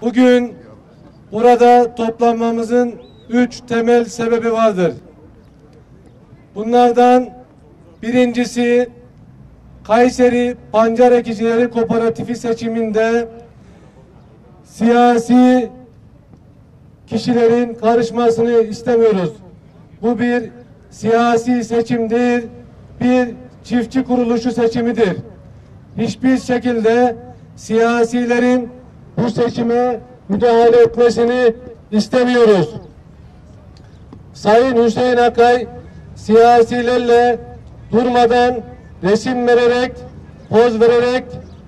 Bugün burada toplanmamızın 3 temel sebebi vardır. Bunlardan birincisi Kayseri Pancar Ekicileri Kooperatifi seçiminde siyasi kişilerin karışmasını istemiyoruz. Bu bir siyasi seçim değil, bir çiftçi kuruluşu seçimidir. Hiçbir şekilde siyasilerin bu seçime müdahale etmesini istemiyoruz. Sayın Hüseyin Akay siyasilerle durmadan resim vererek, poz vererek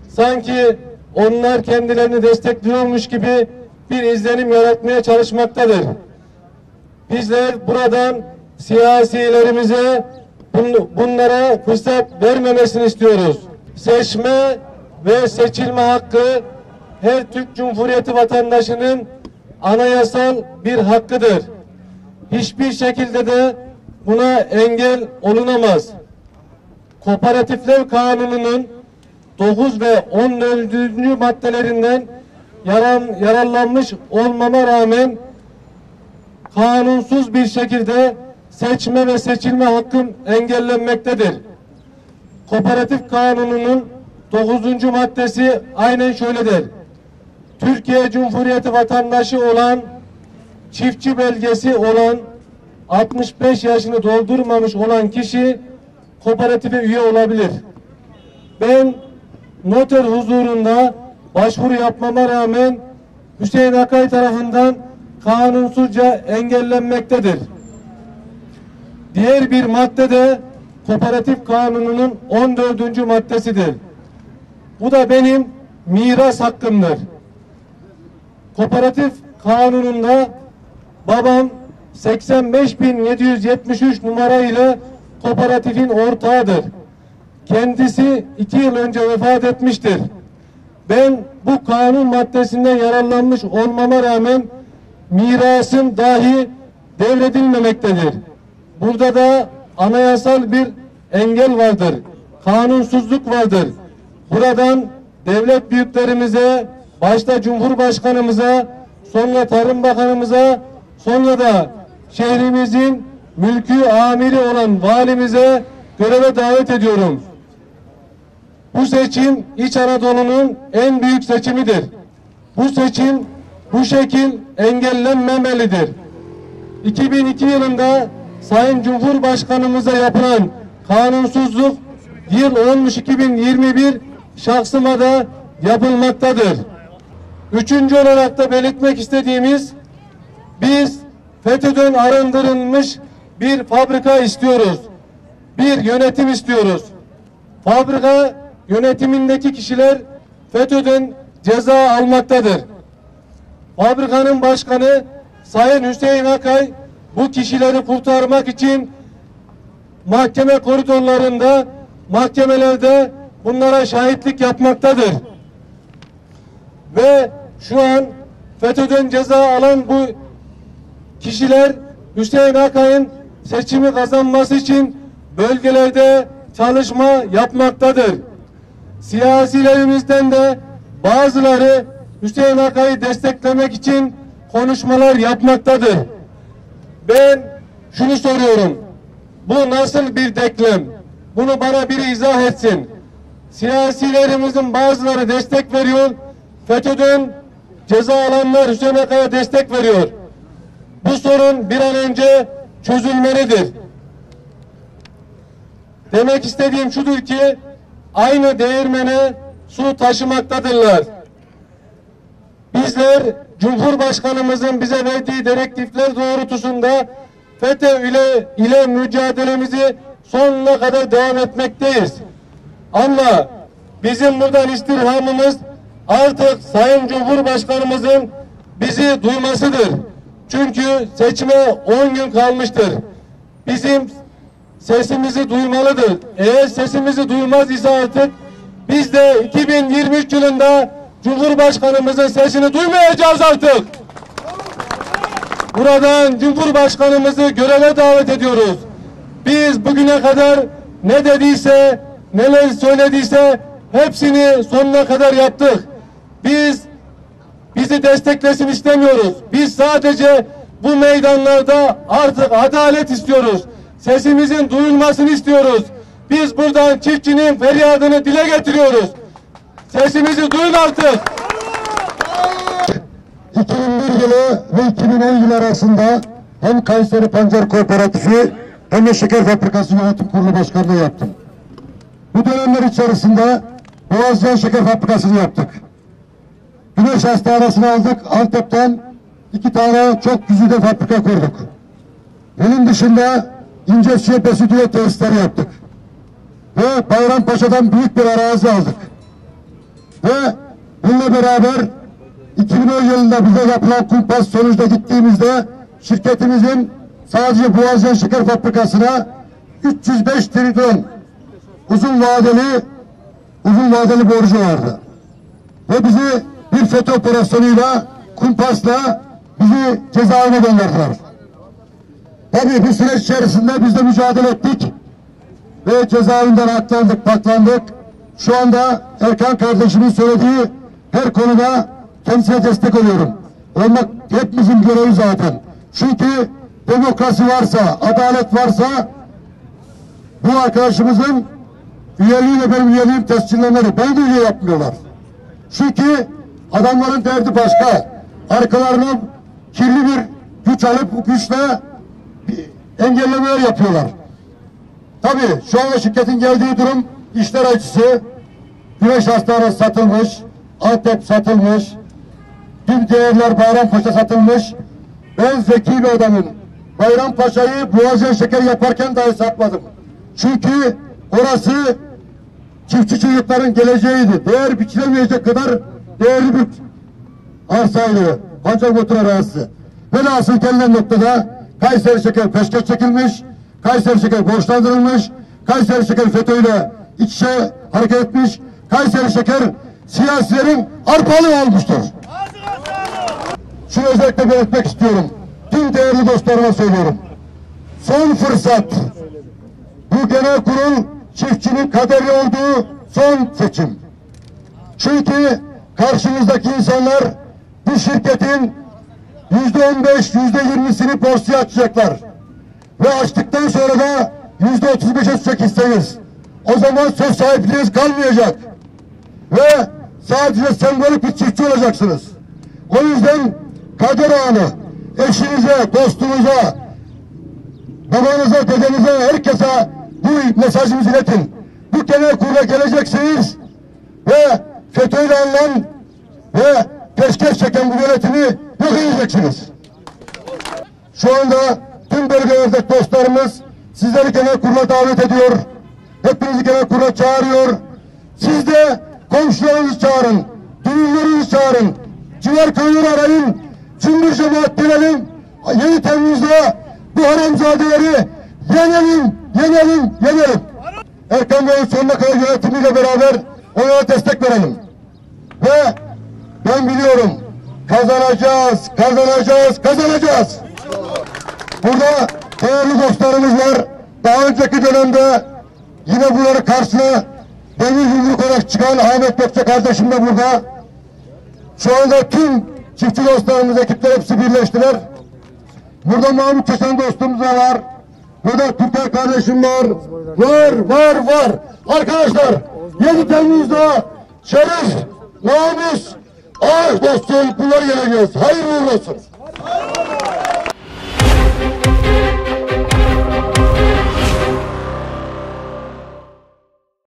sanki onlar kendilerini destekliyormuş gibi bir izlenim yaratmaya çalışmaktadır. Bizler buradan siyasilerimize bunlara fırsat vermemesini istiyoruz. Seçme ve seçilme hakkı her Türk Cumhuriyeti vatandaşının anayasal bir hakkıdır. Hiçbir şekilde de buna engel olunamaz. Kooperatifler Kanunu'nun 9 ve 14. maddelerinden yararlanmış olmama rağmen kanunsuz bir şekilde seçme ve seçilme hakkım engellenmektedir. Kooperatif Kanunu'nun 9. maddesi aynen şöyledir. Türkiye Cumhuriyeti vatandaşı olan, çiftçi belgesi olan, 65 yaşını doldurmamış olan kişi kooperatife üye olabilir. Ben noter huzurunda başvuru yapmama rağmen Hüseyin Akay tarafından kanunsuzca engellenmektedir. Diğer bir madde de Kooperatif Kanunu'nun 14. maddesidir. Bu da benim miras hakkımdır. Kooperatif Kanunu'nda babam 85.773 numarayla kooperatifin ortağıdır. Kendisi 2 yıl önce vefat etmiştir. Ben bu kanun maddesinden yararlanmış olmama rağmen mirasım dahi devredilmemektedir. Burada da anayasal bir engel vardır. Kanunsuzluk vardır. Buradan devlet büyüklerimize, başta Cumhurbaşkanımıza, sonra Tarım Bakanımıza, sonra da şehrimizin mülkü amiri olan valimize göreve davet ediyorum. Bu seçim İç Anadolu'nun en büyük seçimidir. Bu seçim bu şekil engellenmemelidir. 2002 yılında Sayın Cumhurbaşkanımıza yapılan kanunsuzluk yıl olmuş 2021 şahsıma da yapılmaktadır. Üçüncü olarak da belirtmek istediğimiz, biz FETÖ'den arındırılmış bir fabrika istiyoruz. Bir yönetim istiyoruz. Fabrika yönetimindeki kişiler FETÖ'den ceza almaktadır. Fabrikanın başkanı Sayın Hüseyin Akay bu kişileri kurtarmak için mahkeme koridorlarında, mahkemelerde bunlara şahitlik yapmaktadır. Ve şu an FETÖ'den ceza alan bu kişiler Hüseyin Akay'ın seçimi kazanması için bölgelerde çalışma yapmaktadır. Siyasilerimizden de bazıları Hüseyin Akay'ı desteklemek için konuşmalar yapmaktadır. Ben şunu soruyorum. Bu nasıl bir denklem? Bunu bana biri izah etsin. Siyasilerimizin bazıları destek veriyor. FETÖ'den ceza alanlar Hüseyin Akay'a destek veriyor. Bu sorun bir an önce çözülmelidir. Demek istediğim şudur ki aynı değirmene su taşımaktadırlar. Bizler Cumhurbaşkanımızın bize verdiği direktifler doğrultusunda FETÖ ile mücadelemizi sonuna kadar devam etmekteyiz. Ama bizim buradan istirhamımız artık Sayın Cumhurbaşkanımızın bizi duymasıdır. Çünkü seçime 10 gün kalmıştır. Bizim sesimizi duymalıdır. Eğer sesimizi duymaz ise artık biz de 2023 yılında Cumhurbaşkanımızın sesini duymayacağız artık. Buradan Cumhurbaşkanımızı göreve davet ediyoruz. Biz bugüne kadar ne dediyse, neler söylediyse hepsini sonuna kadar yaptık. Biz bizi desteklesin istemiyoruz. Biz sadece bu meydanlarda artık adalet istiyoruz. Sesimizin duyulmasını istiyoruz. Biz buradan çiftçinin feryadını dile getiriyoruz. Sesimizi duyun artık. 2001 yılı ve 2010 yılı arasında hem Kayseri Pancar Kooperatifi hem de Şeker Fabrikası Yönetim Kurulu Başkanlığı yaptım. Bu dönemler içerisinde Boğazcan Şeker Fabrikası'nı yaptık. Güneş Hastanesi'ni aldık. Antep'ten 2 tane çok güzide fabrika kurduk. Bunun dışında İncesu'ya besüdüye tesisleri yaptık. Ve Bayram Paşa'dan büyük bir arazi aldık. Ve bununla beraber 2010 yılında bize yapılan kumpas sonucunda gittiğimizde şirketimizin sadece Boğazcan Şeker Fabrikası'na 305 trilyon uzun vadeli borcu vardı. Ve bizi bir FETÖ operasyonuyla, kumpasla bizi cezaevine gönderdiler. Tabii bu süreç içerisinde biz de mücadele ettik. Ve cezaevinden atlandık, patlandık. Şu anda Erkan kardeşimin söylediği her konuda kendisine destek oluyorum. Olmak hepimizin görevi zaten. Çünkü demokrasi varsa, adalet varsa bu arkadaşımızın üyeliğiyle benim üyeliğim tescillenir. Beni de üye yapmıyorlar. Çünkü adamların derdi başka. Arkalarına kirli bir güç alıp güçle engellemeler yapıyorlar. Tabii şu anda şirketin geldiği durum işler açısı. Güneş Hastanesi satılmış, Antep satılmış, tüm değerler Bayrampaşa satılmış. Ben zeki bir adamım. Bayrampaşa'yı Boğazcan Şeker yaparken dahi satmadım. Çünkü orası çiftçi çocukların geleceğiydi. Değer biçilemeyecek kadar değerli bir arsaydı. Pancar motor arası. Velhasıl gelinen noktada Kayseri Şeker peşkeş çekilmiş, Kayseri Şeker borçlandırılmış, Kayseri Şeker FETÖ ile iç içe hareket etmiş, Kayseri Şeker siyasilerin arpalığı olmuştur. Şunu özellikle belirtmek istiyorum. Tüm değerli dostlarıma söylüyorum. Son fırsat. Bu genel kurul çiftçinin kaderi olduğu son seçim. Çünkü karşımızdaki insanlar bu şirketin %15, %20'sini borsaya açacaklar. Ve açtıktan sonra da %35'e tutacak hisseniz. O zaman söz sahipliğiniz kalmayacak. Ve sadece sembolik bir çiftçi olacaksınız. O yüzden kader anı eşinize, dostunuza, babanıza, dedenize, herkese bu mesajımızı iletin. Bu genel kurula geleceksiniz ve FETÖ'yle alınan ve peşkeş çeken bu yönetimi yok edeceksiniz. Şu anda tüm bölgelerde dostlarımız sizleri genel kurula davet ediyor. Hepinizi genel kurula çağırıyor. Siz de komşularınızı çağırın, düğünlerinizi çağırın, civar köyleri arayın, cümbür cemaat dilelim, 7 Temmuz'da bu haramzadeleri yenelim. Erkan Bey'in sonuna kadar yönetimiyle beraber onlara destek verelim. Ve ben biliyorum kazanacağız. Burada değerli dostlarımız var. Daha önceki dönemde yine bunları karşısına demir yumruk olarak çıkan Ahmet Pekçe kardeşim de burada. Şu anda tüm çiftçi dostlarımız, ekipler hepsi birleştiler. Burada Mahmut Teşen dostumuz da var. Burada Türker kardeşim var. Var. Arkadaşlar 7 Temmuz'da şeref, namus, ağaç dostluğu bunları yeneceğiz. Hayırlı olsun.